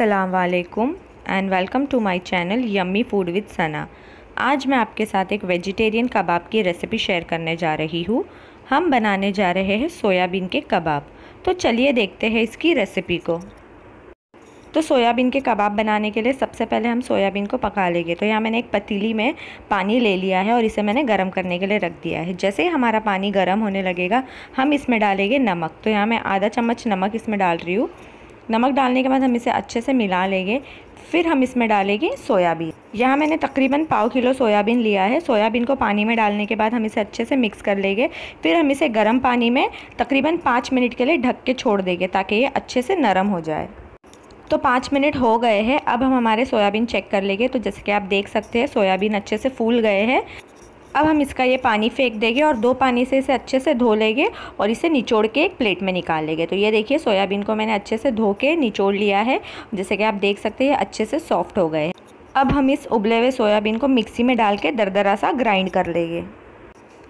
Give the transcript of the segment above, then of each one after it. अस्सलामुअलैकुम and welcome to my channel yummy food with Sana. आज मैं आपके साथ एक वेजिटेरियन कबाब की रेसिपी शेयर करने जा रही हूँ। हम बनाने जा रहे हैं सोयाबीन के कबाब, तो चलिए देखते हैं इसकी रेसिपी को। तो सोयाबीन के कबाब बनाने के लिए सबसे पहले हम सोयाबीन को पका लेंगे। तो यहाँ मैंने एक पतीली में पानी ले लिया है और इसे मैंने गर्म करने के लिए रख दिया है। जैसे ही हमारा पानी गर्म होने लगेगा हम इसमें डालेंगे नमक। तो यहाँ मैं आधा चम्मच नमक इसमें डाल रही हूँ। नमक डालने के बाद हम इसे अच्छे से मिला लेंगे। फिर हम इसमें डालेंगे सोयाबीन। यहाँ मैंने तकरीबन पाव किलो सोयाबीन लिया है। सोयाबीन को पानी में डालने के बाद हम इसे अच्छे से मिक्स कर लेंगे। फिर हम इसे गर्म पानी में तकरीबन 5 मिनट के लिए ढक के छोड़ देंगे ताकि ये अच्छे से नरम हो जाए। तो 5 मिनट हो गए हैं। अब हम हमारे सोयाबीन चेक कर लेंगे। तो जैसे कि आप देख सकते हैं सोयाबीन अच्छे से फूल गए हैं। अब हम इसका ये पानी फेंक देंगे और 2 पानी से इसे अच्छे से धो लेंगे और इसे निचोड़ के एक प्लेट में निकाल लेंगे। तो ये देखिए सोयाबीन को मैंने अच्छे से धो के निचोड़ लिया है। जैसे कि आप देख सकते हैं अच्छे से सॉफ्ट हो गए। अब हम इस उबले हुए सोयाबीन को मिक्सी में डाल के दरदरा सा ग्राइंड कर लेंगे।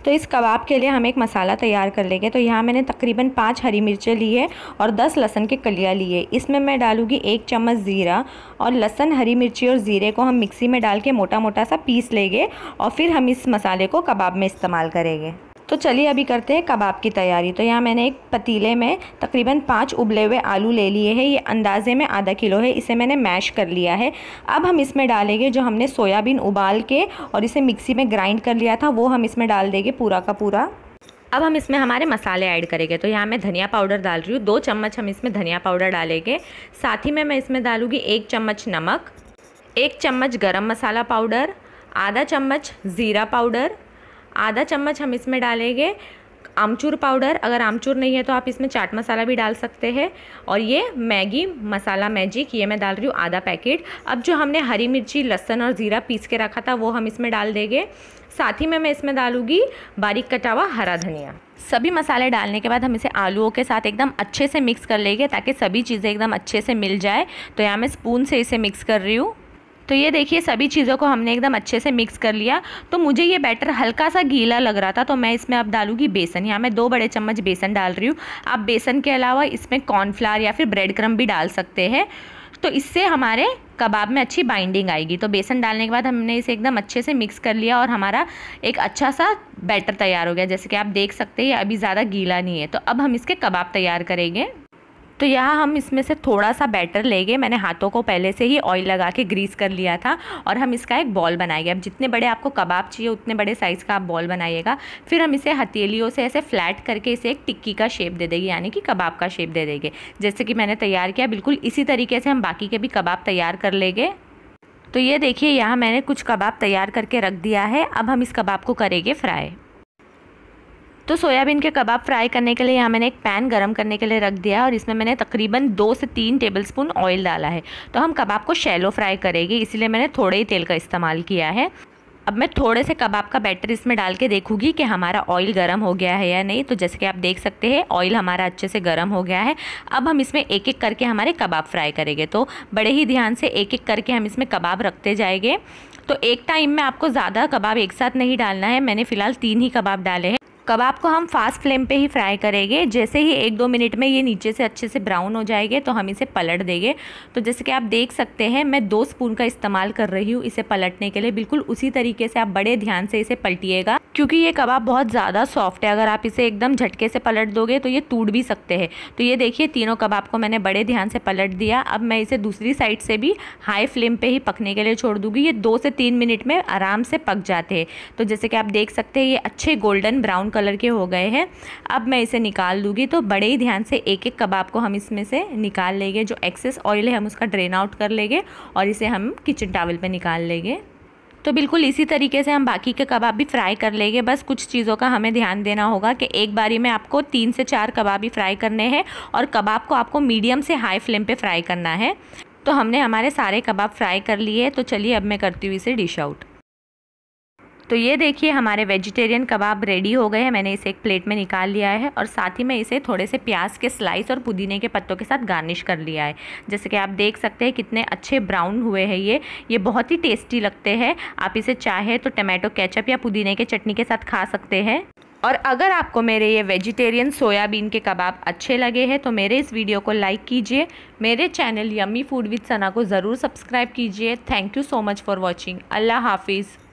तो इस कबाब के लिए हम एक मसाला तैयार कर लेंगे। तो यहाँ मैंने तकरीबन 5 हरी मिर्चें ली है और 10 लहसुन के कलियाँ ली है। इसमें मैं डालूँगी 1 चम्मच ज़ीरा और लहसुन, हरी मिर्ची और ज़ीरे को हम मिक्सी में डाल के मोटा मोटा सा पीस लेंगे और फिर हम इस मसाले को कबाब में इस्तेमाल करेंगे। तो चलिए अभी करते हैं कबाब की तैयारी। तो यहाँ मैंने एक पतीले में तकरीबन 5 उबले हुए आलू ले लिए हैं। ये अंदाजे में आधा किलो है। इसे मैंने मैश कर लिया है। अब हम इसमें डालेंगे जो हमने सोयाबीन उबाल के और इसे मिक्सी में ग्राइंड कर लिया था वो हम इसमें डाल देंगे पूरा का पूरा। अब हम इसमें हमारे मसाले ऐड करेंगे। तो यहाँ मैं धनिया पाउडर डाल रही हूँ। 2 चम्मच हम इसमें धनिया पाउडर डालेंगे। साथ ही में मैं इसमें डालूँगी 1 चम्मच नमक, 1 चम्मच गरम मसाला पाउडर, आधा चम्मच ज़ीरा पाउडर, आधा चम्मच हम इसमें डालेंगे आमचूर पाउडर। अगर आमचूर नहीं है तो आप इसमें चाट मसाला भी डाल सकते हैं। और ये मैगी मसाला मैजिक ये मैं डाल रही हूँ आधा पैकेट। अब जो हमने हरी मिर्ची, लहसुन और ज़ीरा पीस के रखा था वो हम इसमें डाल देंगे। साथ ही में मैं इसमें डालूँगी बारीक कटा हुआ हरा धनिया। सभी मसाले डालने के बाद हम इसे आलूओं के साथ एकदम अच्छे से मिक्स कर लेंगे ताकि सभी चीज़ें एकदम अच्छे से मिल जाए। तो यहाँ मैं स्पून से इसे मिक्स कर रही हूँ। तो ये देखिए सभी चीज़ों को हमने एकदम अच्छे से मिक्स कर लिया। तो मुझे ये बैटर हल्का सा गीला लग रहा था तो मैं इसमें अब डालूँगी बेसन। यहाँ मैं 2 बड़े चम्मच बेसन डाल रही हूँ। आप बेसन के अलावा इसमें कॉर्नफ्लावर या फिर ब्रेड क्रम्ब भी डाल सकते हैं। तो इससे हमारे कबाब में अच्छी बाइंडिंग आएगी। तो बेसन डालने के बाद हमने इसे एकदम अच्छे से मिक्स कर लिया और हमारा एक अच्छा सा बैटर तैयार हो गया। जैसे कि आप देख सकते हैं अभी ज़्यादा गीला नहीं है। तो अब हम इसके कबाब तैयार करेंगे। तो यहाँ हम इसमें से थोड़ा सा बैटर लेंगे। मैंने हाथों को पहले से ही ऑयल लगा के ग्रीस कर लिया था और हम इसका एक बॉल बनाएंगे। अब जितने बड़े आपको कबाब चाहिए उतने बड़े साइज़ का आप बॉल बनाइएगा। फिर हम इसे हथेलियों से ऐसे फ्लैट करके इसे एक टिक्की का शेप दे देंगे, यानी कि कबाब का शेप दे देंगे। जैसे कि मैंने तैयार किया बिल्कुल इसी तरीके से हम बाकी के भी कबाब तैयार कर लेंगे। तो ये देखिए यहाँ मैंने कुछ कबाब तैयार करके रख दिया है। अब हम इस कबाब को करेंगे फ्राई। तो सोयाबीन के कबाब फ्राई करने के लिए यहाँ मैंने एक पैन गरम करने के लिए रख दिया है और इसमें मैंने तकरीबन 2 से 3 टेबलस्पून ऑयल डाला है। तो हम कबाब को शैलो फ्राई करेंगे, इसलिए मैंने थोड़े ही तेल का इस्तेमाल किया है। अब मैं थोड़े से कबाब का बैटर इसमें डाल के देखूँगी कि हमारा ऑयल गर्म हो गया है या नहीं। तो जैसे कि आप देख सकते हैं ऑयल हमारा अच्छे से गर्म हो गया है। अब हम इसमें एक एक करके हमारे कबाब फ्राई करेंगे। तो बड़े ही ध्यान से एक एक करके हम इसमें कबाब रखते जाएंगे। तो एक टाइम में आपको ज़्यादा कबाब एक साथ नहीं डालना है। मैंने फ़िलहाल 3 ही कबाब डाले हैं। कबाब को हम फास्ट फ्लेम पे ही फ्राई करेंगे। जैसे ही 1-2 मिनट में ये नीचे से अच्छे से ब्राउन हो जाएंगे तो हम इसे पलट देंगे। तो जैसे कि आप देख सकते हैं मैं 2 स्पून का इस्तेमाल कर रही हूँ इसे पलटने के लिए। बिल्कुल उसी तरीके से आप बड़े ध्यान से इसे पलटिएगा क्योंकि ये कबाब बहुत ज़्यादा सॉफ्ट है। अगर आप इसे एकदम झटके से पलट दोगे तो ये टूट भी सकते हैं। तो ये देखिए 3 कबाब को मैंने बड़े ध्यान से पलट दिया। अब मैं इसे दूसरी साइड से भी हाई फ्लेम पर ही पकने के लिए छोड़ दूँगी। ये 2 से 3 मिनट में आराम से पक जाते हैं। तो जैसे कि आप देख सकते हैं ये अच्छे गोल्डन ब्राउन कलर के हो गए हैं। अब मैं इसे निकाल दूँगी। तो बड़े ही ध्यान से एक एक कबाब को हम इसमें से निकाल लेंगे। जो एक्सेस ऑयल है हम उसका ड्रेन आउट कर लेंगे और इसे हम किचन टॉवल पे निकाल लेंगे। तो बिल्कुल इसी तरीके से हम बाकी के कबाब भी फ्राई कर लेंगे। बस कुछ चीज़ों का हमें ध्यान देना होगा कि एक बारी में आपको 3 से 4 कबाब ही फ्राई करने हैं और कबाब को आपको मीडियम से हाई फ्लेम पर फ्राई करना है। तो हमने हमारे सारे कबाब फ्राई कर लिए। तो चलिए अब मैं करती हूँ इसे डिश आउट। तो ये देखिए हमारे वेजिटेरियन कबाब रेडी हो गए हैं। मैंने इसे एक प्लेट में निकाल लिया है और साथ ही मैं इसे थोड़े से प्याज के स्लाइस और पुदीने के पत्तों के साथ गार्निश कर लिया है। जैसे कि आप देख सकते हैं कितने अच्छे ब्राउन हुए हैं। ये बहुत ही टेस्टी लगते हैं। आप इसे चाहे तो टमाटो केचप या पुदीने के चटनी के साथ खा सकते हैं। और अगर आपको मेरे ये वेजिटेरियन सोयाबीन के कबाब अच्छे लगे हैं तो मेरे इस वीडियो को लाइक कीजिए। मेरे channel yummy food with Sana को ज़रूर सब्सक्राइब कीजिए। Thank you so much for watching. अल्लाह हाफिज़।